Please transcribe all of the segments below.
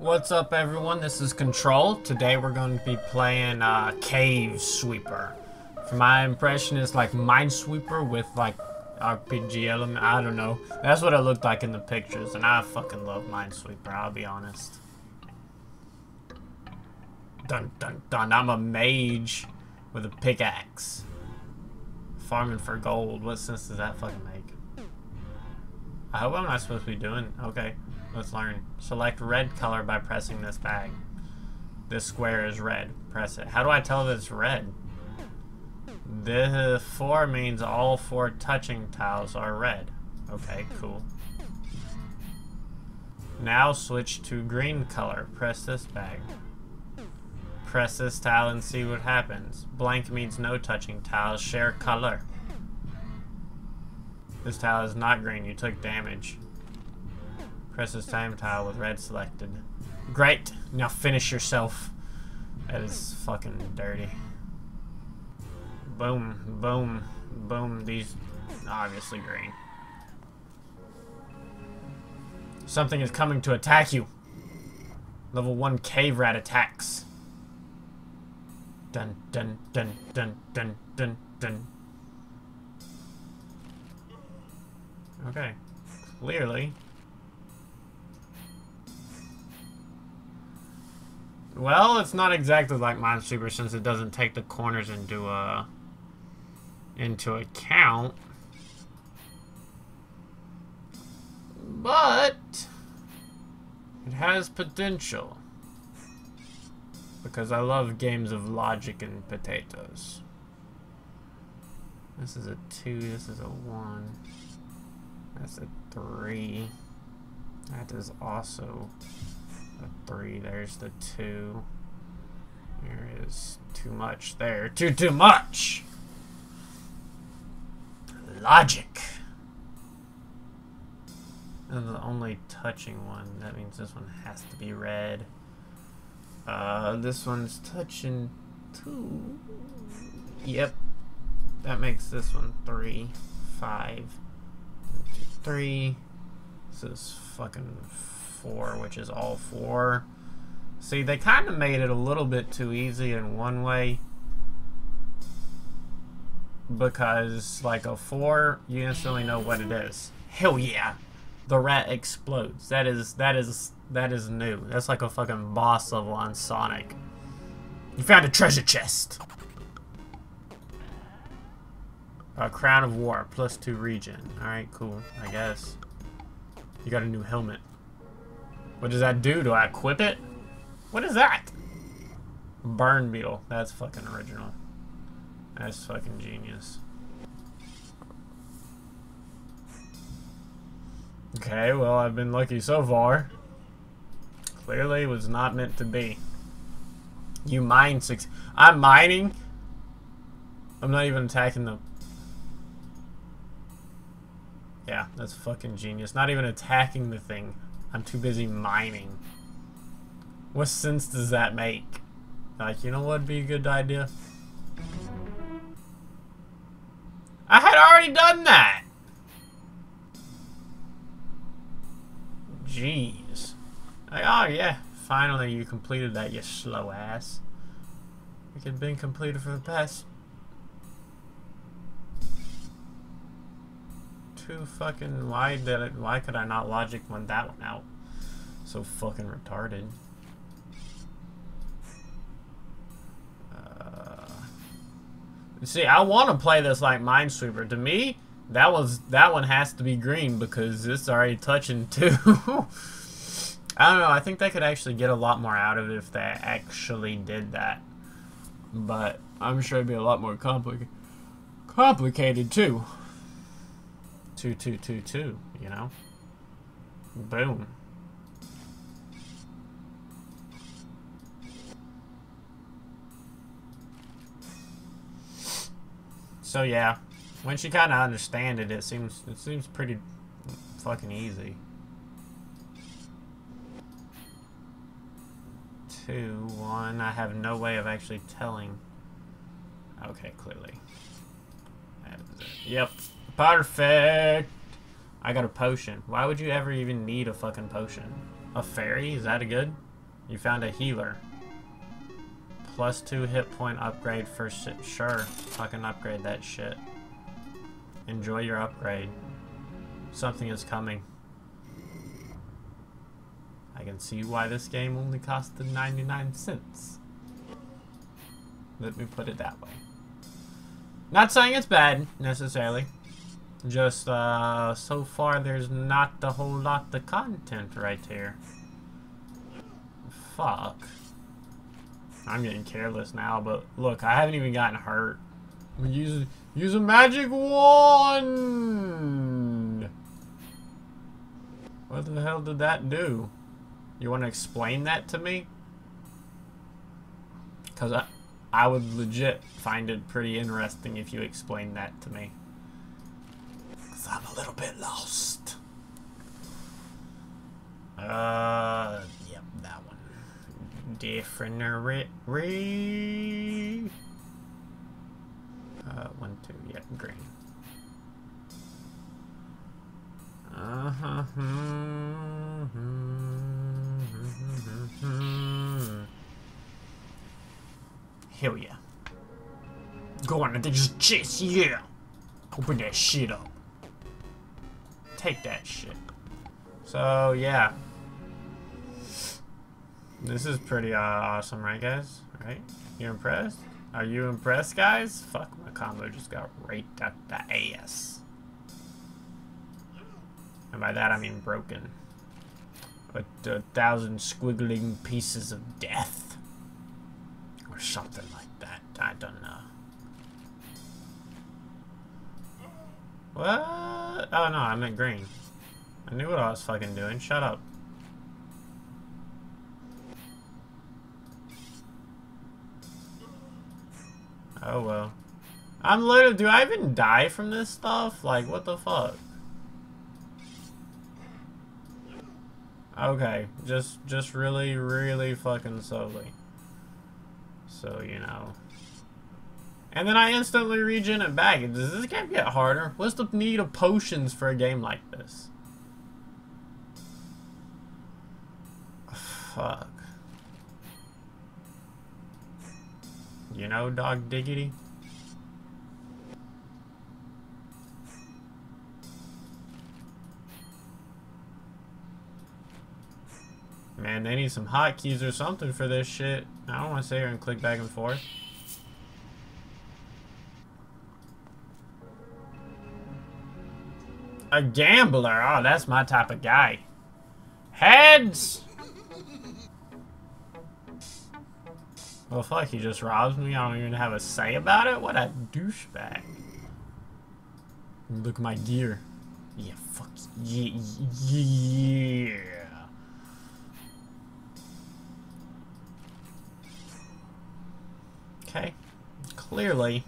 What's up, everyone? This is Control. Today we're going to be playing Cavesweeper. From my impression, it's like Minesweeper with like RPG element. I don't know. That's what it looked like in the pictures, and I fucking love Minesweeper, I'll be honest. Dun dun dun. I'm a mage with a pickaxe. Farming for gold. What sense does that fucking make? I hope I'm not supposed to be doing. Okay. Let's learn. Select red color by pressing this bag. This square is red. Press it. How do I tell that it's red? The four means all four touching tiles are red. Okay, cool. Now switch to green color. Press this bag. Press this tile and see what happens. Blank means no touching tiles. Share color. This tile is not green. You took damage. Press this time tile with red selected. Great! Now finish yourself. That is fucking dirty. Boom, boom, boom. These obviously green. Something is coming to attack you. Level 1 cave rat attacks. Dun dun dun dun dun dun dun. Okay. Clearly. Well, it's not exactly like Minesweeper since it doesn't take the corners into account. But it has potential. Because I love games of logic and potatoes. This is a 2, this is a 1. That's a 3. That is also a 3, there's the 2. There is too much there. Too much! Logic! And the only touching one, that means this one has to be red. This one's touching 2. Yep. That makes this one 3. 5. 3. This is fucking 4, which is all 4. See, they kind of made it a little bit too easy in one way, because like a 4, you instantly know what it is. Hell yeah, the rat explodes. That is new. That's like a fucking boss level on Sonic. You found a treasure chest. A crown of war +2 regen. All right, cool. I guess you got a new helmet. What does that do? Do I equip it? What is that? Burn beetle. That's fucking original. That's fucking genius. Okay, well, I've been lucky so far. Clearly was not meant to be. You mine 6. I'm mining. I'm not even attacking the... Yeah, that's fucking genius. Not even attacking the thing. I'm too busy mining. What sense does that make? Like, you know what would be a good idea? I had already done that! Jeez. Like, oh yeah, finally you completed that, you slow ass. It had been completed for the past 2 fucking... Why could I not logic one that one out? So fucking retarded. See, I want to play this like Minesweeper. To me, that one has to be green because it's already touching 2. I don't know. I think they could actually get a lot more out of it if they actually did that. But I'm sure it'd be a lot more complicated too. 2, 2, 2, 2, you know? Boom. So yeah, once you kind of understand it, it seems pretty fucking easy. 2, 1, I have no way of actually telling. Okay, clearly. That is it. Yep. Perfect! I got a potion. Why would you ever even need a fucking potion? A fairy? Is that a good? You found a healer. +2 hit point upgrade for shit. Sure, fucking upgrade that shit. Enjoy your upgrade. Something is coming. I can see why this game only costed 99 cents. Let me put it that way. Not saying it's bad, necessarily. Just, so far there's not a whole lot of content right here. Fuck. I'm getting careless now, but look, I haven't even gotten hurt. Use a magic wand! What the hell did that do? You want to explain that to me? Because I would legit find it pretty interesting if you explained that to me. Because I'm a little bit lost. Yep, that one. Different. 1, 2, yep, green. Hell yeah. Go on, they just chase, yeah! Open that shit up. Take that shit. So, yeah. This is pretty awesome, right, guys? Right? You impressed? Are you impressed, guys? Fuck, my combo just got right up the ass. And by that, I mean broken. With 1,000 squiggling pieces of death. Or something like that. I don't know. What? Oh, no, I meant green. I knew what I was fucking doing. Shut up. Oh well. I'm literally. Do I even die from this stuff? Like, what the fuck? Okay, just really, really fucking slowly. So, you know. And then I instantly regen it back. Does this game get harder? What's the need of potions for a game like this? Fuck. You know, dog diggity. Man, they need some hotkeys or something for this shit. I don't want to sit here and click back and forth. A gambler. Oh, that's my type of guy. Heads! Well, fuck, he just robs me. I don't even have a say about it. What a douchebag. Look at my gear. Yeah, fuck. Yeah, yeah. Okay. Clearly,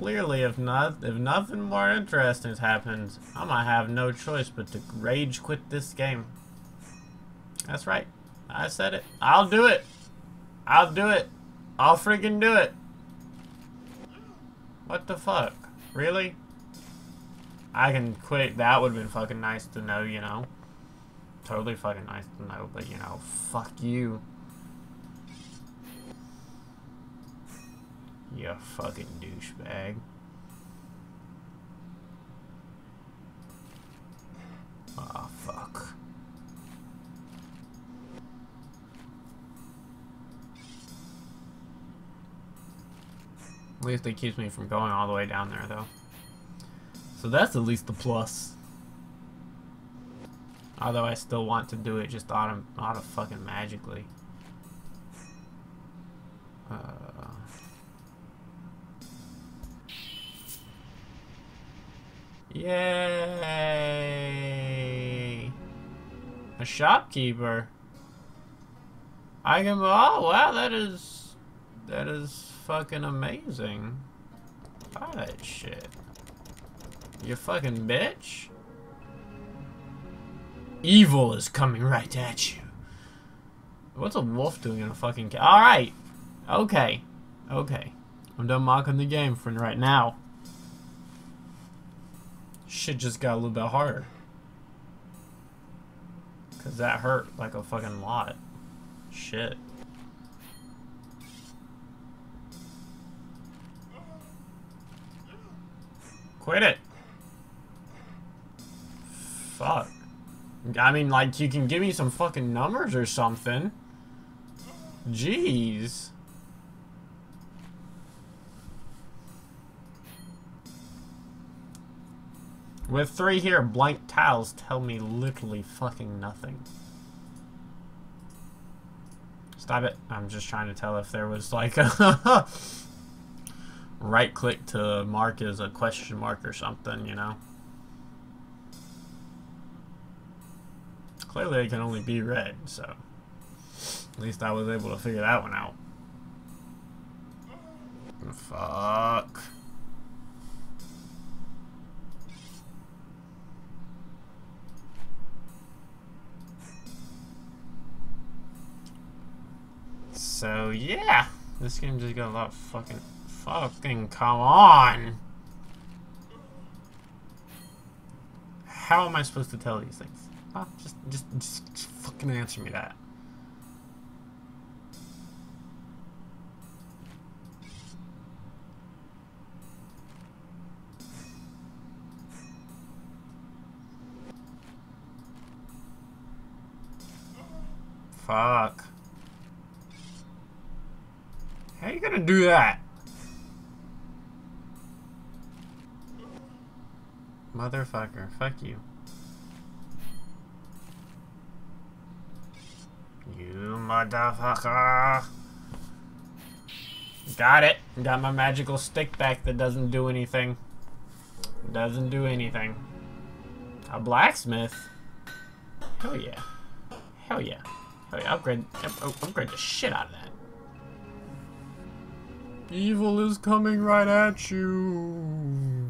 if nothing more interesting happens, I might have no choice but to rage quit this game. That's right. I said it. I'll do it. I'll do it. I'll freaking do it. What the fuck? Really? I can quit. That would have been fucking nice to know, you know. Totally fucking nice to know, but you know, fuck you. You fucking douchebag. Oh, fuck. At least it keeps me from going all the way down there, though. So that's at least the plus. Although I still want to do it just auto-fucking magically. Yay! A shopkeeper. I can. Oh wow, that is fucking amazing. Buy that shit. You fucking bitch. Evil is coming right at you. What's a wolf doing in a fucking cat? All right. Okay. Okay. I'm done mocking the game for right now. Shit just got a little bit harder. Cause that hurt like a fucking lot. Shit. Quit it. Fuck. I mean, like, you can give me some fucking numbers or something. Jeez. With 3 here, blank tiles tell me literally fucking nothing. Stop it. I'm just trying to tell if there was like a right click to mark as a question mark or something, you know? Clearly it can only be red, so at least I was able to figure that one out. Fuck. So yeah, this game just got a lot of fucking come on! How am I supposed to tell these things? Oh, just fucking answer me that. Fuck. How you gonna do that? Motherfucker, fuck you. You motherfucker. Got it. Got my magical stick back that doesn't do anything. Doesn't do anything. A blacksmith? Hell yeah. Hell yeah. Hell yeah. Upgrade the shit out of that. Evil is coming right at you.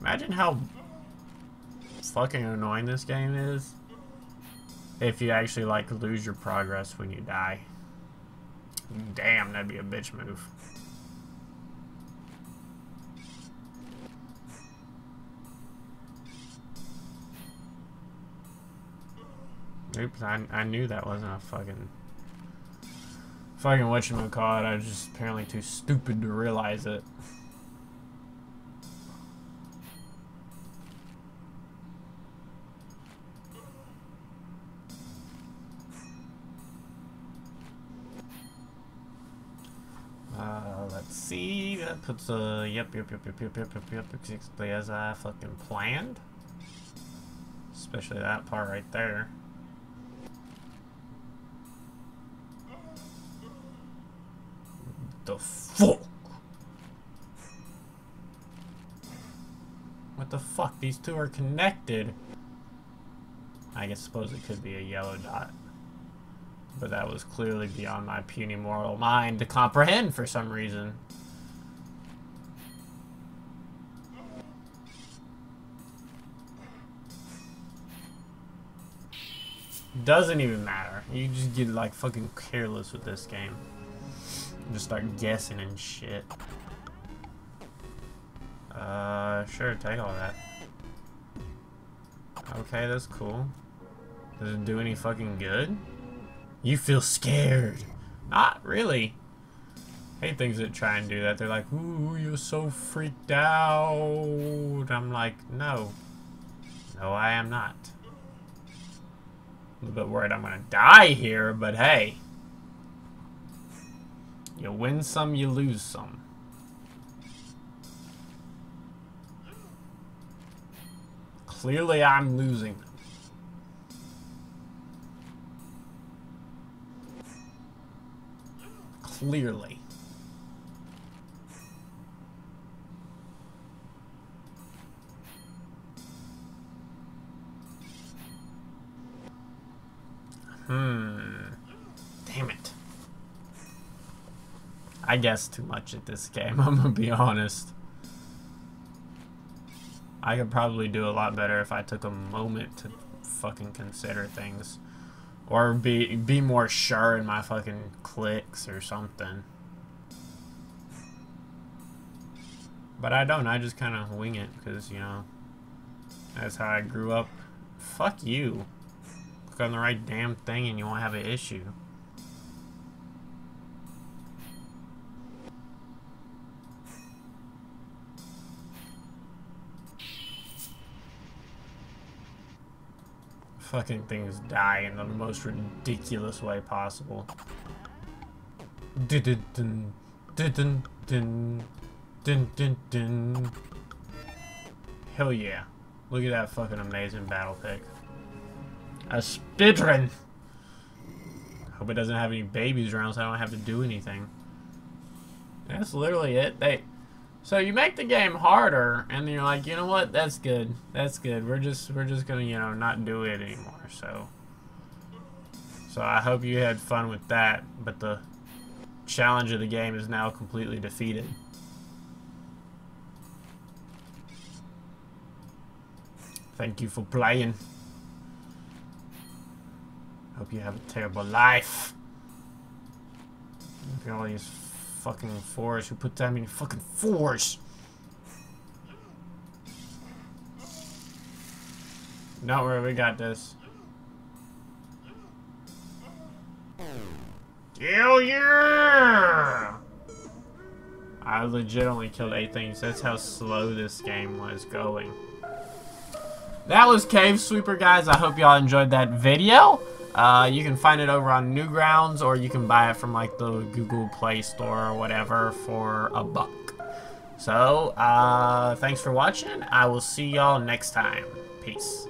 Imagine how fucking annoying this game is if you actually, like, lose your progress when you die. Damn, that'd be a bitch move. Oops, I knew that wasn't a fucking whatchamacallit, I was just apparently too stupid to realize it. Let's see, that puts a yep, exactly as I fucking planned. Especially that part right there. The fuck? What the fuck? These two are connected. I guess suppose it could be a yellow dot. But that was clearly beyond my puny moral mind to comprehend for some reason. Doesn't even matter. You just get like fucking careless with this game. Just start guessing and shit. Sure, take all that. Okay, that's cool. Does it do any fucking good? You feel scared. Not really. I hate things that try and do that. They're like, ooh, you're so freaked out. I'm like, no. No, I am not. I'm a little bit worried I'm gonna die here, but hey. You win some, you lose some. Clearly, I'm losing. Clearly. Damn it. I guess too much at this game, I'm gonna be honest. I could probably do a lot better if I took a moment to fucking consider things. Or be more sure in my fucking clicks or something. But I don't, I just kind of wing it, because, you know, that's how I grew up. Fuck you. on the right damn thing and you won't have an issue. Fucking things die in the most ridiculous way possible. Dun-dun-dun. Dun-dun-dun. Dun-dun-dun. Hell yeah. Look at that fucking amazing battle pick. A Spidrin! Hope it doesn't have any babies around so I don't have to do anything. That's literally it. So you make the game harder, and you're like, you know what? That's good. That's good. We're just gonna, you know, not do it anymore. So I hope you had fun with that. But the challenge of the game is now completely defeated. Thank you for playing. Hope you have a terrible life. Look at all these fucking fours. Who put that many fucking fours? Don't worry, we got this. Hell yeah! I legit only killed 8 things. That's how slow this game was going. That was Cavesweeper, guys. I hope y'all enjoyed that video. You can find it over on Newgrounds, or you can buy it from like the Google Play Store or whatever for $1. So, thanks for watching. I will see y'all next time. Peace.